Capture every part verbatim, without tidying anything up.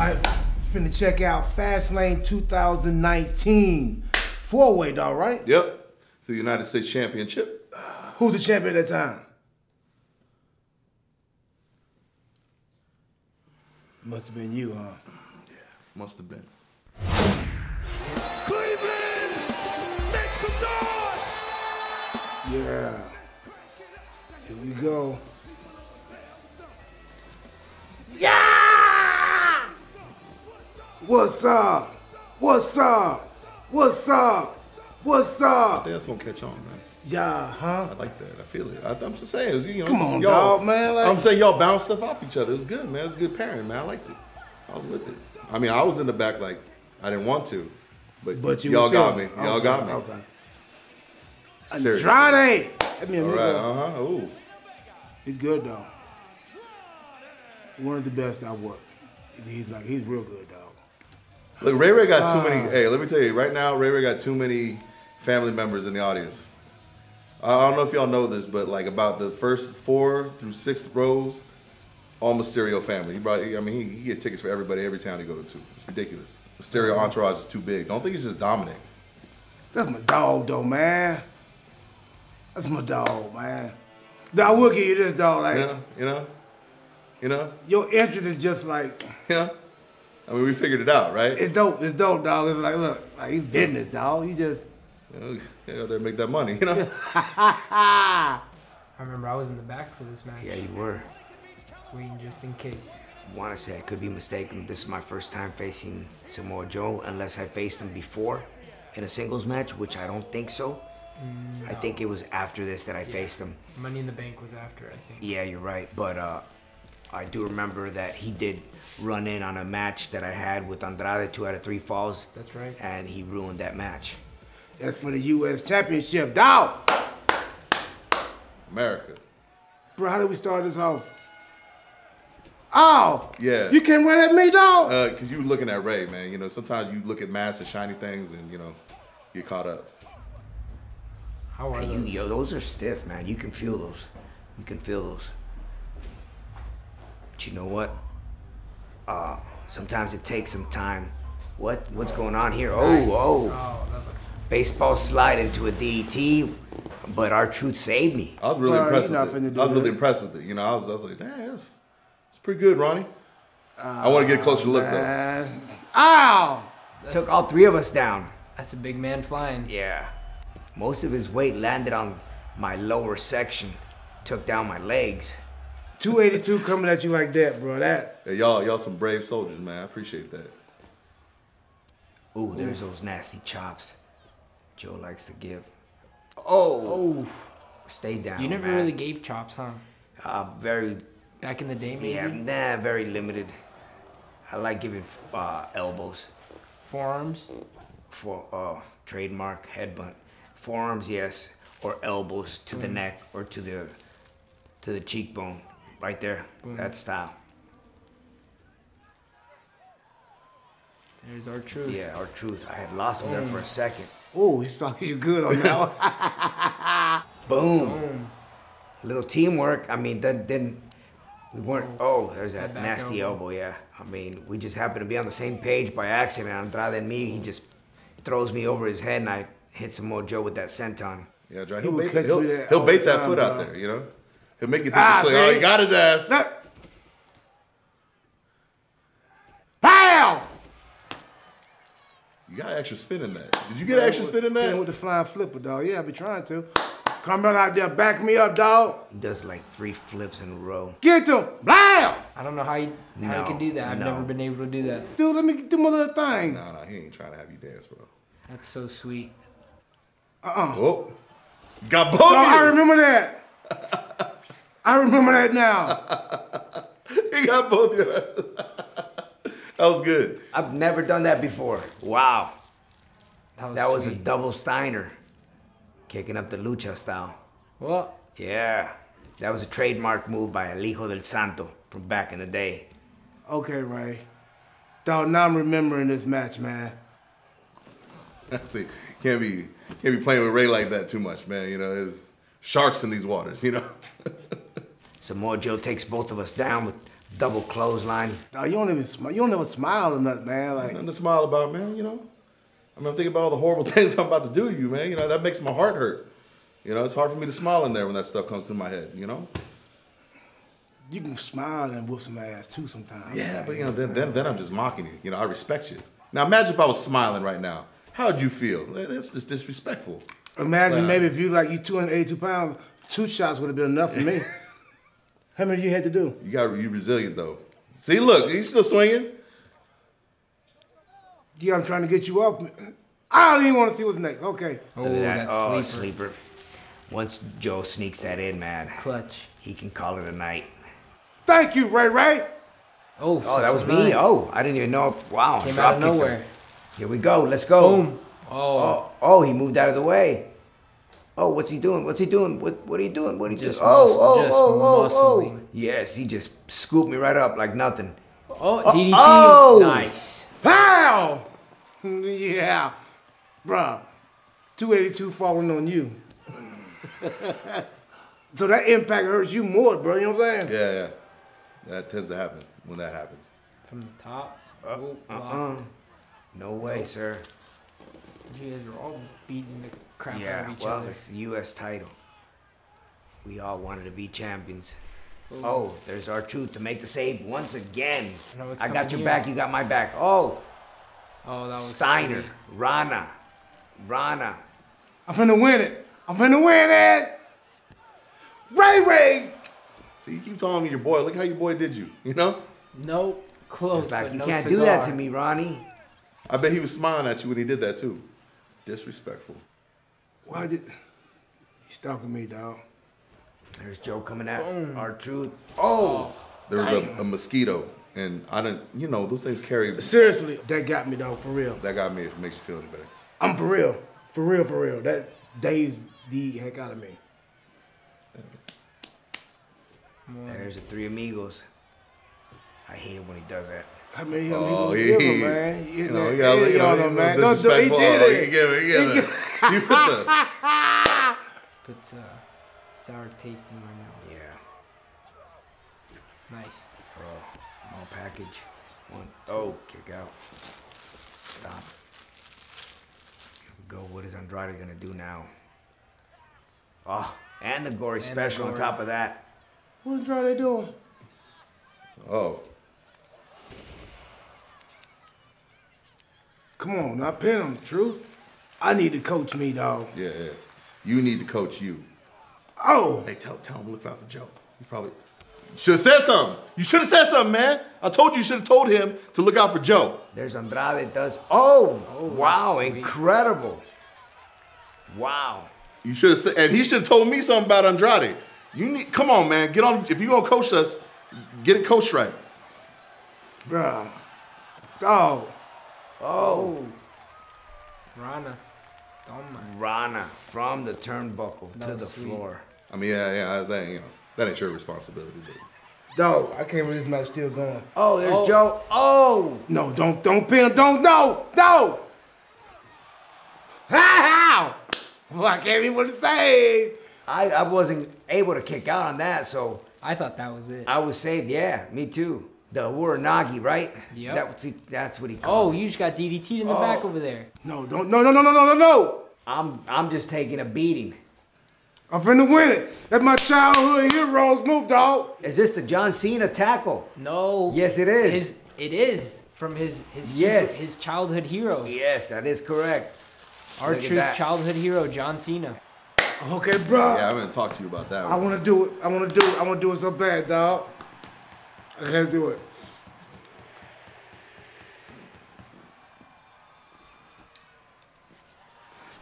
I finna check out Fastlane two thousand nineteen four-way, dog, right? Yep, for the United States Championship. Who's the champion at that time? Must have been you, huh? Yeah, must have been. Cleveland, make some noise! Yeah. Here we go. Yeah! What's up? What's up? What's up? What's up? I think that's gonna catch on, man. Yeah, huh? I like that. I feel it. I, I'm just saying. It was, you know, come on, dog, man. Like, I'm saying y'all bounce stuff off each other. It was good, man. It was a good pairing, man. I liked it. I was with it. I mean, I was in the back like I didn't want to, but, but y'all got me. Y'all okay, got me. Okay. Andrade. I mean, all right. Uh huh. Ooh. He's good though. One of the best I worked. He's like he's real good, dog. Look, Ray Ray got uh, too many. Hey, let me tell you right now, Ray Ray got too many family members in the audience. I don't know if y'all know this, but like about the first four through sixth rows, all Mysterio family. He brought, I mean, he, he get tickets for everybody every town he go to. It's ridiculous. Mysterio entourage is too big. Don't think it's just Dominic. That's my dog, though, man. That's my dog, man. I will give you this, dog. Like, you know, you know, you know. Your entrance is just like, you know. I mean, we figured it out, right? It's dope. It's dope, dog. It's like, look, like he's business, dog. He just. You know, they go there and make that money, you know? I remember I was in the back for this match. Yeah, you were. Waiting just in case. Want to say I could be mistaken. This is my first time facing Samoa Joe, unless I faced him before in a singles match, which I don't think so. No. I think it was after this that I yeah. faced him. Money in the Bank was after, I think. Yeah, you're right. But uh, I do remember that he did run in on a match that I had with Andrade, two out of three falls. That's right. And he ruined that match. That's for the U S Championship, dog. America. Bro, how did we start this off? Oh! Yeah. You came right at me, dog? Uh, Because you were looking at Ray, man. You know, sometimes you look at masks and shiny things and, you know, get caught up. How are you? Yo, those are stiff, man. You can feel those. You can feel those. But you know what? Uh, sometimes it takes some time. What? What's going on here? Nice. Oh, oh. oh Baseball slide into a D D T, but R-Truth saved me. I was really well, impressed with it. I was this. really impressed with it. You know, I was, I was like, damn, it's pretty good, Ronnie. Uh, I want to get a closer look, though. Ow! That's, took all three of us down. That's a big man flying. Yeah. Most of his weight landed on my lower section. Took down my legs. two eighty-two coming at you like that, bro. That. Hey, y'all, y'all some brave soldiers, man. I appreciate that. Ooh, there's Ooh. those nasty chops Joe likes to give. Oh, oh. Stay down. You never man. really gave chops, huh? Uh, very. Back in the day, maybe? Yeah, nah, very limited. I like giving uh, elbows. Forearms? For, uh, trademark, head bunt. Forearms, yes, or elbows to mm. the neck or to the, to the cheekbone. Right there, mm. that style. There's R-Truth. Yeah, R-Truth. I had lost him mm. there for a second. Oh, he saw you good on that one. Boom. Boom. A little teamwork. I mean, then, then we weren't. Oh, there's that nasty elbow. elbow, yeah. I mean, we just happened to be on the same page by accident. Andrade and me, he just throws me over his head and I hit Samoa Joe with that senton. Yeah, he'll, he'll bait, he'll, that, he'll bait that foot out there, you know? He'll make you think ah, it's like, oh, he got his ass. No. You got extra spin in that. Did you get yeah, extra spin in that? With the flying flipper, dog. Yeah, I be trying to. Come on out there, back me up, dog. He does like three flips in a row. Get to him, blam! I don't know how you, how no, you can do that. I've no. never been able to do that. Dude, let me do my little thing. No, no, he ain't trying to have you dance, bro. That's so sweet. Uh-uh. Oh, got both. Oh, I remember that. I remember that now. He got both of you. That was good. I've never done that before. Wow. That was, that was a double Steiner. Kicking up the lucha style. What? Yeah. That was a trademark move by El Hijo del Santo from back in the day. Okay, Ray. Dog, now I'm remembering this match, man. That's it. Can't be, can't be playing with Ray like that too much, man. You know, there's sharks in these waters, you know? Samoa Joe takes both of us down with double clothesline. Oh, you don't even smile. You don't ever smile or nothing, man. Like nothing to smile about, man. You know, I mean, I'm thinking about all the horrible things I'm about to do to you, man. You know, that makes my heart hurt. You know, it's hard for me to smile in there when that stuff comes to my head. You know. You can smile and whoop some ass too sometimes. Yeah, but you know, then then then I'm just mocking you. You know, I respect you. Now imagine if I was smiling right now. How'd you feel? That's just disrespectful. Imagine like, maybe if you like you two hundred eighty-two pounds, two shots would have been enough for me. How many you had to do? You got you resilient though. See, look, he's still swinging. Yeah, I'm trying to get you up. I don't even want to see what's next. Okay. Oh, that oh, sleeper. sleeper. Once Joe sneaks that in, man. Clutch. He can call it a night. Thank you, Ray Ray. Oh, oh that was me. Oh, I didn't even know. Wow. Came out of nowhere. Here we go. Let's go. Boom. Oh. oh. Oh, he moved out of the way. Oh, what's he doing? What's he doing? What What are you doing? What he just? just oh, oh, just oh, oh, oh. Yes, he just scooped me right up like nothing. Oh, D D T. Oh. Nice. Pow. Yeah, bruh. two eighty-two falling on you. So that impact hurts you more, bro. You know what I'm saying? Yeah, yeah. That tends to happen when that happens. From the top? Oh, uh, uh, uh. No way, sir. You guys are all beating the crap yeah, out of each well, other. Yeah, well, it's the U S title. We all wanted to be champions. Ooh. Oh, there's R-Truth to make the save once again. I, I got your here. back, you got my back. Oh, oh, that was Steiner, sweet. Rana, Rana. I'm finna win it. I'm finna win it. Ray Ray. See, you keep telling me your boy. Look how your boy did you, you know? No, close, it's like, but you no can't cigar. do that to me, Ronnie. I bet he was smiling at you when he did that, too. Disrespectful. Why did... He's stalking me, dog. There's Joe coming at R-Truth. Oh! There was a, a mosquito, and I didn't... You know, those things carry... Seriously, that got me, dog, for real. That got me. If it makes you feel any better. I'm for real. For real, for real. That dazed the heck out of me. There's the Three Amigos. I hate it when he does that. I mean, he, oh, he, he, he, him, man. He, you know, he got he, on him, man. No, he did it. He gave it. He gave it. You put the... Puts uh, sour taste in my mouth. Yeah. Nice. Oh, small package. One, oh, kick out. Stop. Here we go. What is Andrade going to do now? Oh, and the gory and special the gory. on top of that. What is Andrade doing? Oh. Come on, now pin him, Truth. I need to coach me, dog. Yeah, yeah. You need to coach you. Oh. Hey, tell, tell him look out for Joe. He probably should have said something. You should have said something, man. I told you, you should have told him to look out for Joe. There's Andrade does. Oh, oh wow, incredible. Wow. You should have said, and he should have told me something about Andrade. You need, come on, man. Get on. If you gonna coach us, get it coached right, bruh. Oh, oh, Rana, Rana from the turnbuckle that to the sweet. floor. I mean, yeah, yeah. That, you know, that ain't your responsibility, dude. Dog, I can't believe this match still going. Oh, there's oh. Joe. Oh, no, don't, don't pin him. Don't, no, no. How? Well, I can't even want to say. I, I wasn't able to kick out on that, so... I thought that was it. I was saved, yeah, me too. The Uranagi, right? Yeah. That, that's what he calls Oh, it. You just got D D T'd in the oh. back over there. No, don't, no, no, no, no, no, no, no! I'm, I'm just taking a beating. I'm finna win it. That's my childhood hero's move, dog. Is this the John Cena tackle? No. Yes, it is. His, it is, from his, his, yes. super, his childhood hero. Yes, that is correct. R-Truth's childhood hero, John Cena. Okay, bro. Yeah, I'm gonna talk to you about that. I one. wanna do it. I wanna do it. I wanna do it so bad, dog. I can't do it.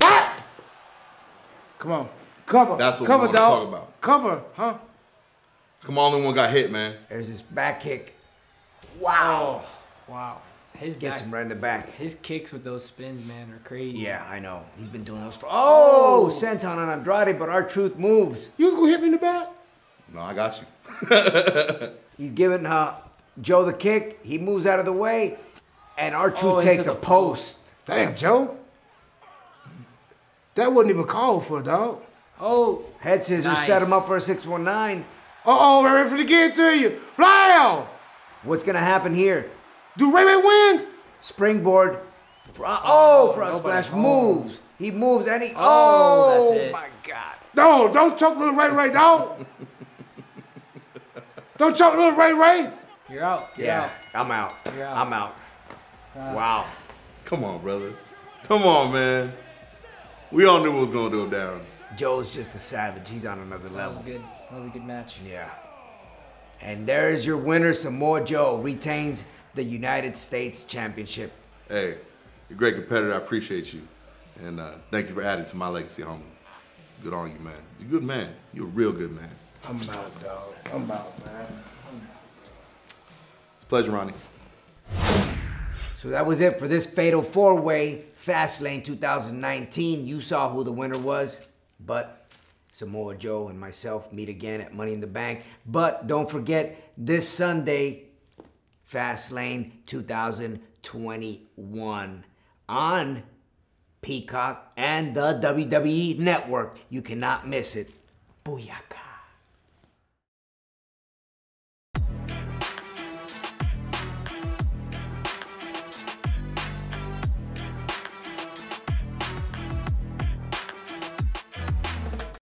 What? Come on. Cover. That's what Cover, we wanna dog. talk about. Cover, huh? Come on, only one got hit, man. There's his back kick. Wow. Oh, wow. His Gets back, him right in the back. His kicks with those spins, man, are crazy. Yeah, I know. He's been doing those for... Oh! Senton on Andrade, but R-Truth moves. You was going to hit me in the back? No, I got you. He's giving uh, Joe the kick. He moves out of the way. And R-Truth oh, takes a post. Damn, Joe. That wasn't even called for, dog. Oh. Head scissors nice. set him up for a six one nine. Uh-oh, we're ready for the get to you. Blam! What's going to happen here? Do Ray Ray wins? Springboard. Oh, frog splash moves. He moves and he... Oh, oh that's it. My God. No, don't choke little Ray Ray, dog. Don't choke little Ray Ray. You're out. Yeah, You're out. I'm out. You're out. I'm out. God. Wow. Come on, brother. Come on, man. We all knew what was going to do him down. Joe's just a savage. He's on another level. That was good. That was a good match. Yeah. And there's your winner, Samoa Joe. Retains the United States Championship. Hey, you're a great competitor. I appreciate you. And uh, thank you for adding to my legacy, homie. Good on you, man. You're a good man. You're a real good man. I'm out, dog. I'm out, man. I'm out. It's a pleasure, Ronnie. So that was it for this Fatal four way Fastlane two thousand nineteen. You saw who the winner was, but Samoa Joe and myself meet again at Money in the Bank. But don't forget, this Sunday, Fastlane two thousand twenty-one on Peacock and the W W E Network. You cannot miss it. Booyaka.